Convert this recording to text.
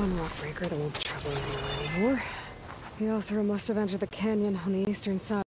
One more breaker that won't trouble anyone anymore. The Ulcera must have entered the canyon on the eastern side.